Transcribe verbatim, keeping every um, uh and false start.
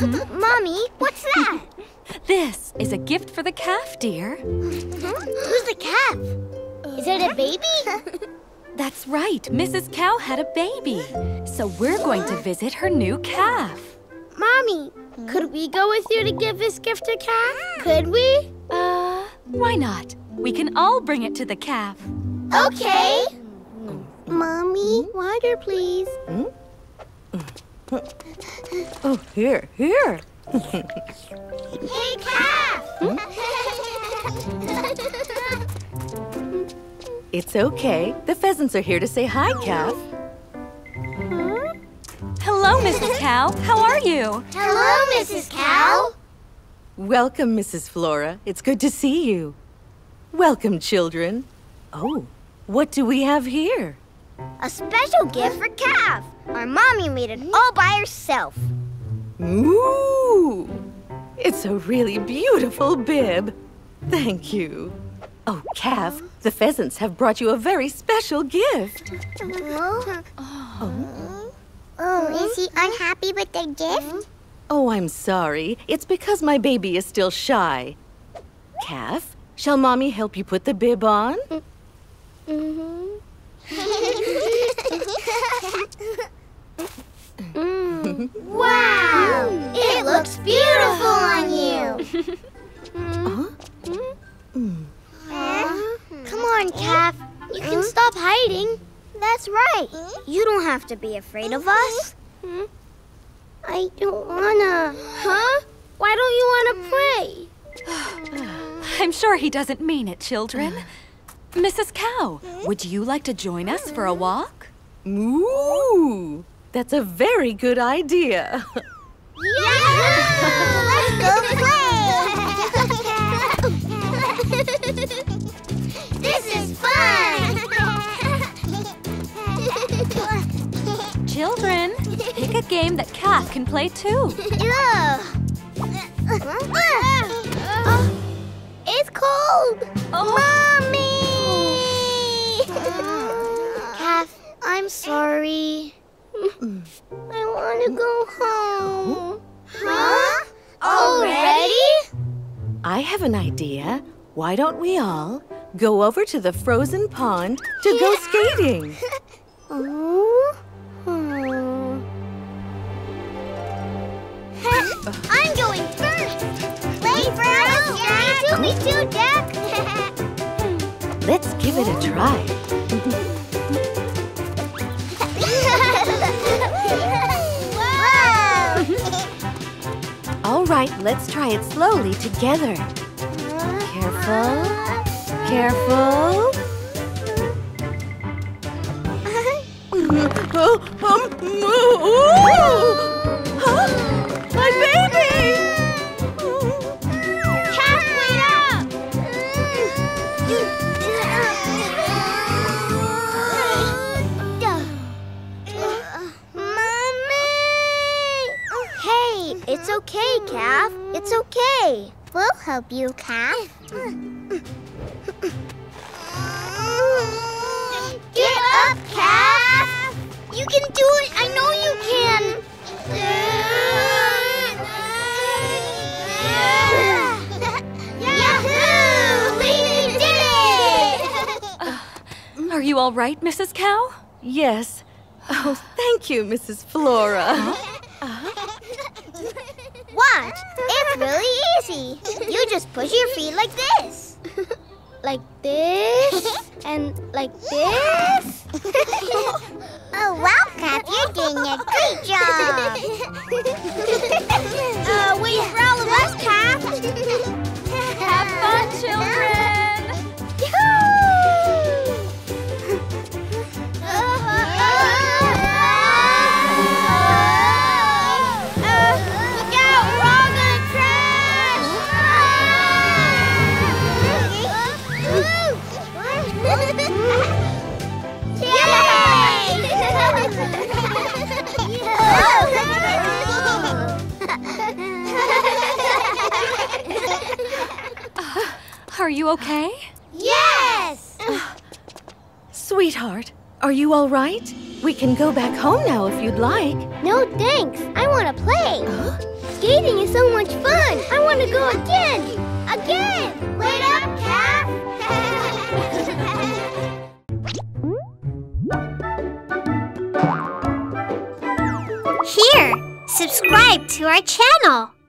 Mm-hmm. Mommy, what's that? This is a gift for the calf, dear. Who's the calf? Is it a baby? That's right. Missus Cow had a baby. So we're going to visit her new calf. Mommy, could we go with you to give this gift to calf? Could we? Uh, why not? We can all bring it to the calf. Okay. Mommy, water, please. Oh, here, here. Hey, calf! It's okay. The pheasants are here to say hi, calf. Huh? Hello, Missus Cow. How are you? Hello, Missus Cow. Welcome, Missus Flora. It's good to see you. Welcome, children. Oh, what do we have here? A special gift for calf. Our mommy made it all by herself. Ooh! It's a really beautiful bib. Thank you. Oh, calf, the pheasants have brought you a very special gift. Oh. Oh. Oh, is he unhappy with the gift? Oh, I'm sorry. It's because my baby is still shy. Calf, shall Mommy help you put the bib on? Mm-hmm. Mm. Wow! Mm. It looks beautiful on you! Mm. Huh? Mm. Uh, Come on, calf. You mm. can stop hiding. That's right. You don't have to be afraid of us. Mm. I don't wanna. Huh? Why don't you wanna play? I'm sure he doesn't mean it, children. Missus Cow, would you like to join us for a walk? Ooh! That's a very good idea. Yeah! Let's go play! This is fun! Children, pick a game that calf can play too. Oh, it's cold! Oh. Mommy! Uh, calf, I'm sorry. I want to go home. Huh? Already? I have an idea. Why don't we all go over to the frozen pond to go skating? Oh. Oh. I'm going first. Play for us, Jack. Do me too, Jack. Let's give it a try. All right, let's try it slowly together. Careful, careful. Oh, um, oh, huh? My baby! Calf, wait up! Mommy! Hey, it's okay, calf. It's okay. We'll help you, calf. Get up, calf! You can do it! I know you can! Yahoo! We did it! Uh, are you all right, Missus Cow? Yes. Oh, thank you, Missus Flora. Uh-huh. Watch, it's really easy. You just push your feet like this. Like this, and like this. Oh, wow, Cap, you're doing a great job. uh, wait for all of us, Cap. Have fun, children. Yahoo! Oh, uh, are you okay? Yes! Uh, sweetheart, are you all right? We can go back home now if you'd like. No, thanks. I want to play. Huh? Skating is so much fun. I want to go again. Again. Wait up, Calf. Here, subscribe to our channel.